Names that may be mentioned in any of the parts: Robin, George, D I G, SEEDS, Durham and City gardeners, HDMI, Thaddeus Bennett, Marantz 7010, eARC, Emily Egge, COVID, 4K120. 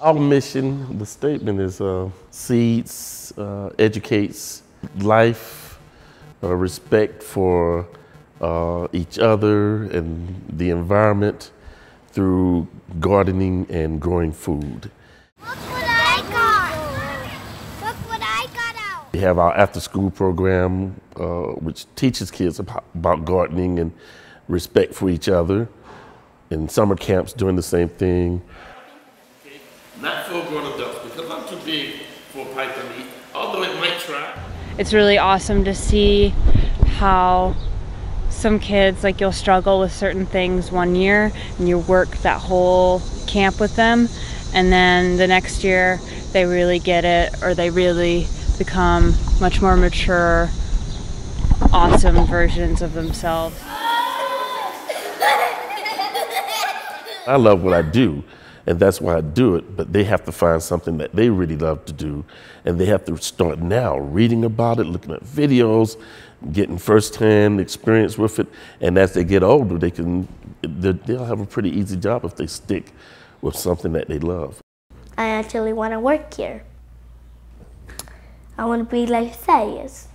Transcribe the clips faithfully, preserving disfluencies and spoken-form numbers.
Our mission, the statement is uh, SEEDS uh, educates life, uh, respect for uh, each other and the environment through gardening and growing food. Look what I got! Look what I got out! We have our after-school program, uh, which teaches kids about, about gardening and respect for each other. In summer camps, doing the same thing. Not for grown adults, because I'm too big for python meat, although it might try. It's really awesome to see how some kids, like you'll struggle with certain things one year and you work that whole camp with them, and then the next year they really get it, or they really become much more mature, awesome versions of themselves. I love what I do, and that's why I do it, but they have to find something that they really love to do, and they have to start now reading about it, looking at videos, getting firsthand experience with it, and as they get older, they can, they'll have a pretty easy job if they stick with something that they love. I actually want to work here. I want to be like Thaddeus.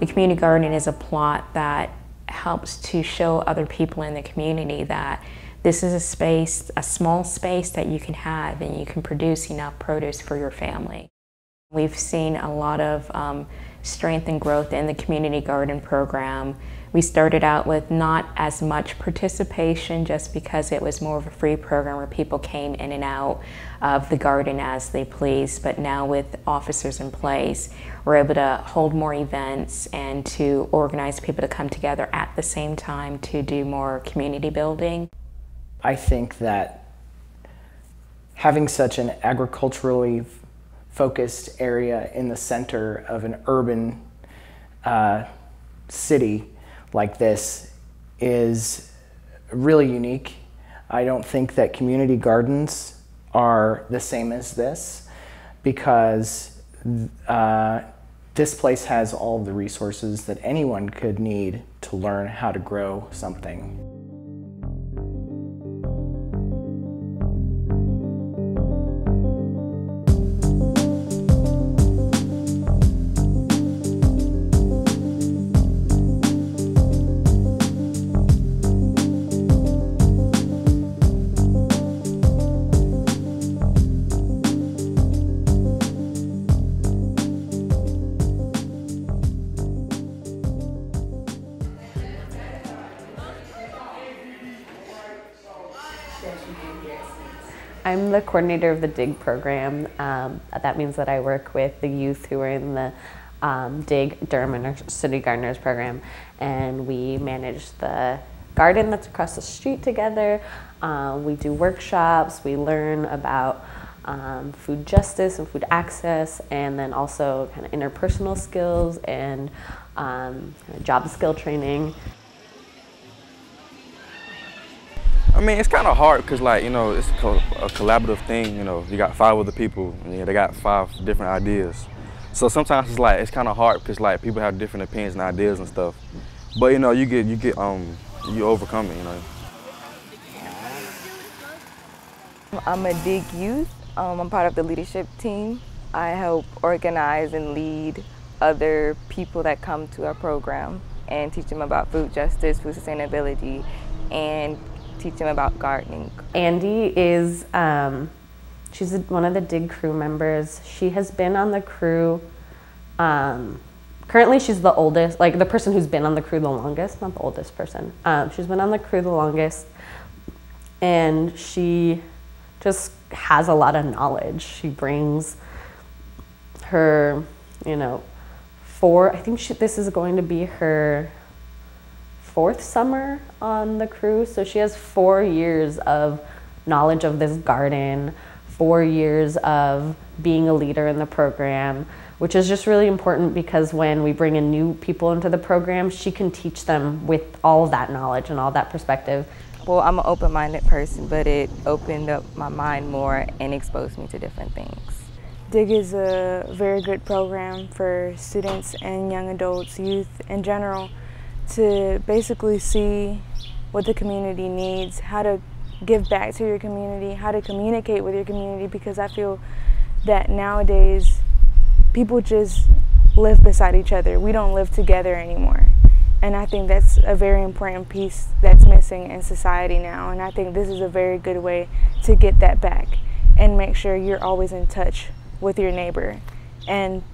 The community garden is a plot that helps to show other people in the community that this is a space, a small space that you can have, and you can produce enough produce for your family. We've seen a lot of um, strength and growth in the community garden program. We started out with not as much participation just because it was more of a free program where people came in and out of the garden as they pleased, but now with officers in place, we're able to hold more events and to organize people to come together at the same time to do more community building. I think that having such an agriculturally focused area in the center of an urban uh, city like this is really unique. I don't think that community gardens are the same as this, because uh, this place has all the resources that anyone could need to learn how to grow something. I'm the coordinator of the D I G program. Um, that means that I work with the youth who are in the um, D I G, Durham and City gardeners program, and we manage the garden that's across the street together. Uh, we do workshops, we learn about um, food justice and food access, and then also kind of interpersonal skills and um, job skill training. I mean, it's kind of hard because, like, you know, it's a collaborative thing, you know. You got five other people, and you know, they got five different ideas. So sometimes it's like, it's kind of hard because, like, people have different opinions and ideas and stuff. But, you know, you get, you get, um, you overcome it, you know. I'm a D I G youth. Um, I'm part of the leadership team. I help organize and lead other people that come to our program and teach them about food justice, food sustainability, and teach them about gardening. Andy is, um, she's one of the D I G crew members. She has been on the crew, um, currently she's the oldest, like the person who's been on the crew the longest, not the oldest person. Um, she's been on the crew the longest, and she just has a lot of knowledge. She brings her, you know, four, I think she, this is going to be her fourth summer on the crew, so she has four years of knowledge of this garden, four years of being a leader in the program, which is just really important because when we bring in new people into the program, she can teach them with all of that knowledge and all that perspective. well, I'm an open-minded person, but it opened up my mind more and exposed me to different things. D I G is a very good program for students and young adults, youth in general, to basically see what the community needs, how to give back to your community, how to communicate with your community, because I feel that nowadays people just live beside each other. We don't live together anymore. And I think that's a very important piece that's missing in society now. And I think this is a very good way to get that back and make sure you're always in touch with your neighbor and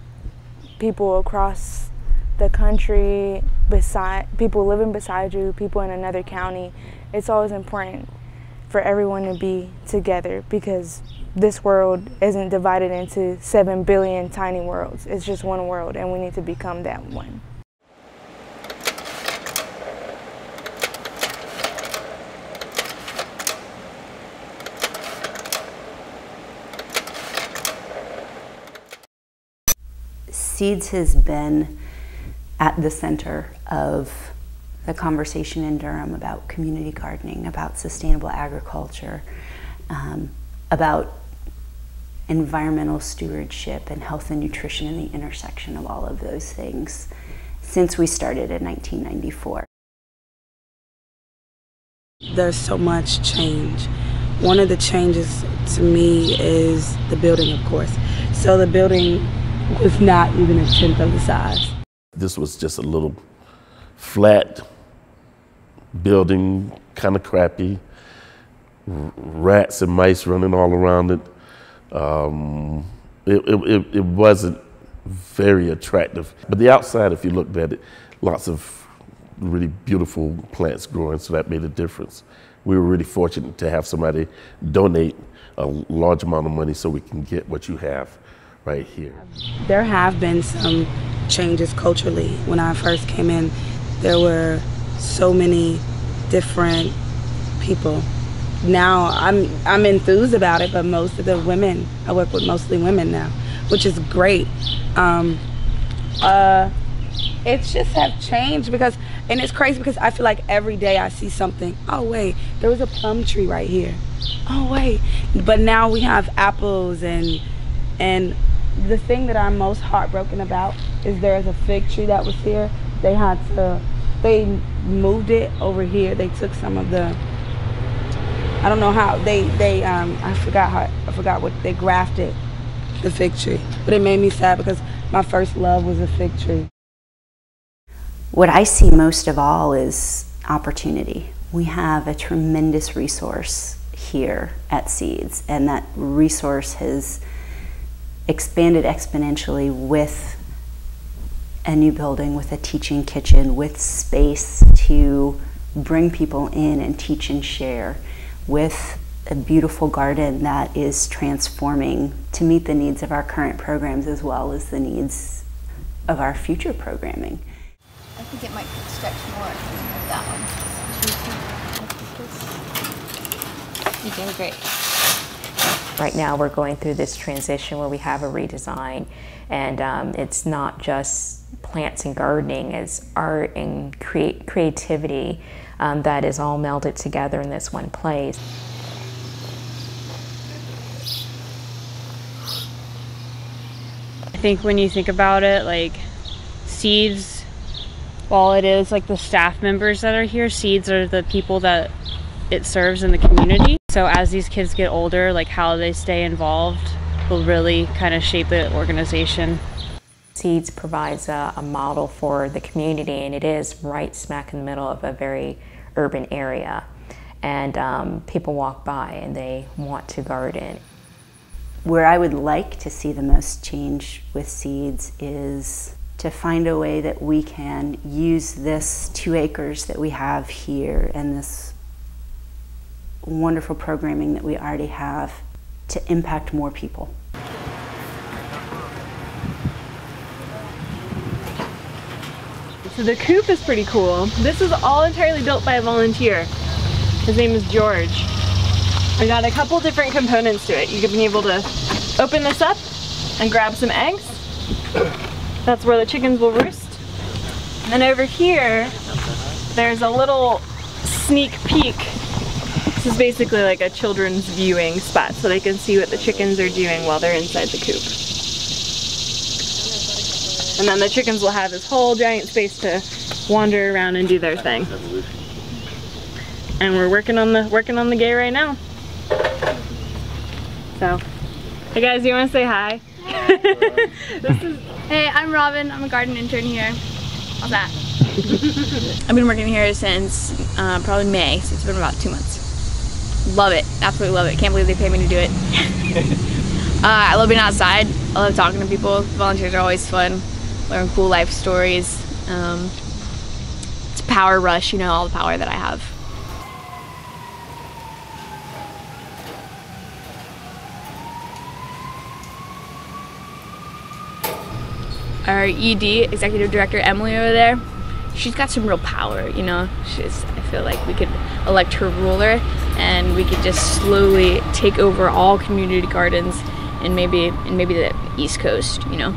people across the country, beside people living beside you, people in another county. It's always important for everyone to be together, because this world isn't divided into seven billion tiny worlds. It's just one world, and we need to become that one. SEEDS has been at the center of the conversation in Durham about community gardening, about sustainable agriculture, um, about environmental stewardship and health and nutrition, and the intersection of all of those things since we started in nineteen ninety-four. There's so much change. One of the changes to me is the building, of course. So the building was not even a tenth of the size. This was just a little flat building, kind of crappy, rats and mice running all around it. Um, it, it, it wasn't very attractive. But the outside, if you looked at it, lots of really beautiful plants growing, so that made a difference. We were really fortunate to have somebody donate a large amount of money so we can get what you have right here. There have been some changes culturally. When I first came in, there were so many different people. Now I'm I'm enthused about it, but most of the women, I work with mostly women now, which is great. Um, uh, it's just have changed because, and it's crazy because I feel like every day I see something. Oh wait, there was a plum tree right here. Oh wait, but now we have apples and and the thing that I'm most heartbroken about is there is a fig tree that was here. They had to, they moved it over here. They took some of the, I don't know how, they, they um, I forgot how, I forgot what, they grafted the fig tree. But it made me sad because my first love was a fig tree. What I see most of all is opportunity. We have a tremendous resource here at SEEDS, and that resource has expanded exponentially with a new building, with a teaching kitchen, with space to bring people in and teach and share, with a beautiful garden that is transforming to meet the needs of our current programs as well as the needs of our future programming. I think it might stretch more with that one. You're doing great. Right now we're going through this transition where we have a redesign, and um, it's not just plants and gardening, it's art and create creativity um, that is all melded together in this one place. I think when you think about it, like SEEDS, while it is like the staff members that are here, SEEDS are the people that it serves in the community. So as these kids get older, like how they stay involved will really kind of shape the organization. SEEDS provides a, a model for the community, and it is right smack in the middle of a very urban area. And um, people walk by and they want to garden. Where I would like to see the most change with SEEDS is to find a way that we can use this two acres that we have here and this wonderful programming that we already have to impact more people. So the coop is pretty cool. This is all entirely built by a volunteer. His name is George. I got a couple different components to it. You've been able to open this up and grab some eggs. That's where the chickens will roost. And then over here, there's a little sneak peek This is basically like a children's viewing spot so they can see what the chickens are doing while they're inside the coop. And then the chickens will have this whole giant space to wander around and do their thing. And we're working on the working on the gay right now. So, hey guys, you want to say hi? Hi. This is, hey, I'm Robin. I'm a garden intern here. How's that? I've been working here since uh, probably May, so it's been about two months. Love it. Absolutely love it. Can't believe they paid me to do it. uh, I love being outside. I love talking to people. Volunteers are always fun. Learn cool life stories. Um, it's a power rush, you know, all the power that I have. Our E D, Executive Director Emily over there, she's got some real power, you know. She's, I feel like we could elect her ruler and we could just slowly take over all community gardens and maybe, and maybe the East Coast, you know.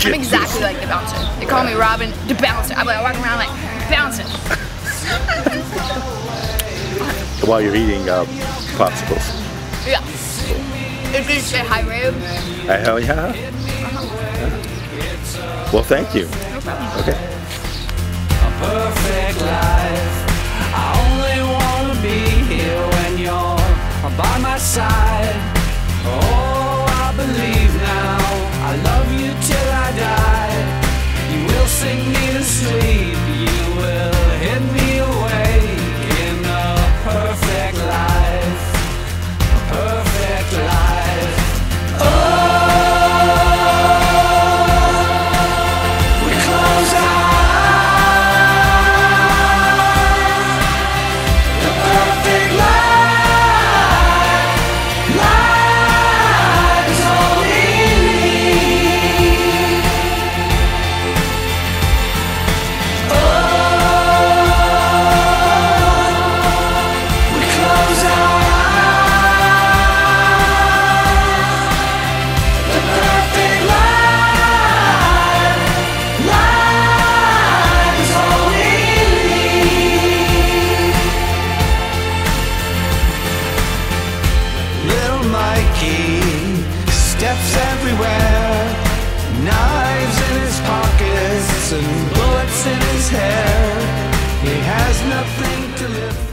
I'm exactly like the bouncer. They call me Robin the bouncer. I'm like, I walk around like, bouncing. While you're eating uh, popsicles. Yeah. If you say hi, Rube. Uh, hell yeah. Uh -huh. Yeah. Well, thank you. No problem. Okay. A perfect life. I only want to be here when you're by my side. Oh, I believe now. I love you till I die. You will sing me to sleep. You will hit me awake in a perfect life. A perfect life. Oh, we close our eyes. The perfect life. Life is only. Knives in his pockets and bullets in his hair. He has nothing to live for.